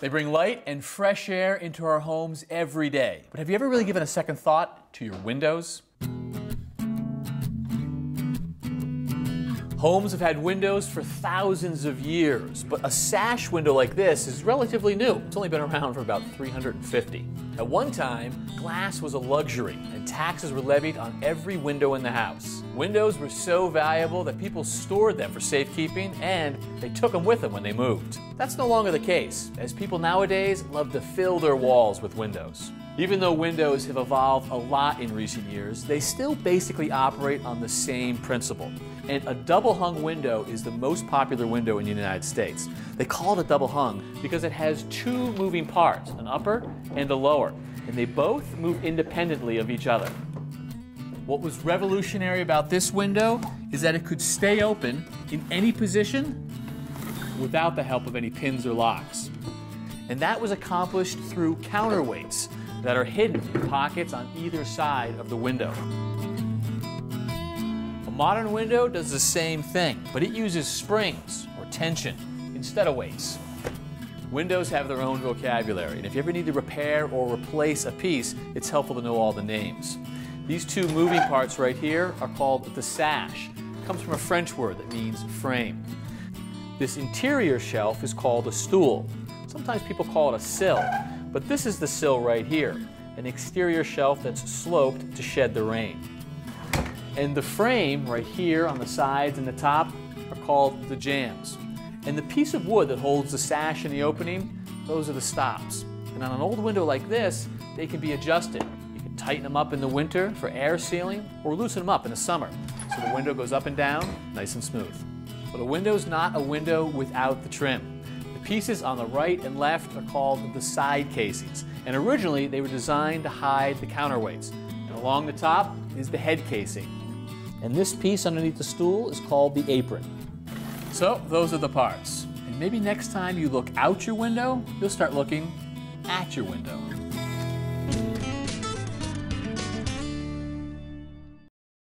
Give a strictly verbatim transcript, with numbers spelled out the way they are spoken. They bring light and fresh air into our homes every day. But have you ever really given a second thought to your windows? Homes have had windows for thousands of years, but a sash window like this is relatively new. It's only been around for about three hundred fifty. At one time, glass was a luxury, and taxes were levied on every window in the house. Windows were so valuable that people stored them for safekeeping, and they took them with them when they moved. That's no longer the case, as people nowadays love to fill their walls with windows. Even though windows have evolved a lot in recent years, they still basically operate on the same principle. And a double-hung window is the most popular window in the United States. They call it a double-hung because it has two moving parts, an upper and a lower, and they both move independently of each other. What was revolutionary about this window is that it could stay open in any position without the help of any pins or locks. And that was accomplished through counterweights that are hidden in pockets on either side of the window. A modern window does the same thing, but it uses springs or tension instead of weights. Windows have their own vocabulary, and if you ever need to repair or replace a piece, it's helpful to know all the names. These two moving parts right here are called the sash. It comes from a French word that means frame. This interior shelf is called a stool. Sometimes people call it a sill. But this is the sill right here, an exterior shelf that's sloped to shed the rain. And the frame right here on the sides and the top are called the jambs. And the piece of wood that holds the sash in the opening, those are the stops. And on an old window like this, they can be adjusted. You can tighten them up in the winter for air sealing or loosen them up in the summer. So the window goes up and down, nice and smooth. But a window's not a window without the trim. Pieces on the right and left are called the side casings, and originally they were designed to hide the counterweights. And along the top is the head casing. And this piece underneath the stool is called the apron. So those are the parts. And maybe next time you look out your window, you'll start looking at your window.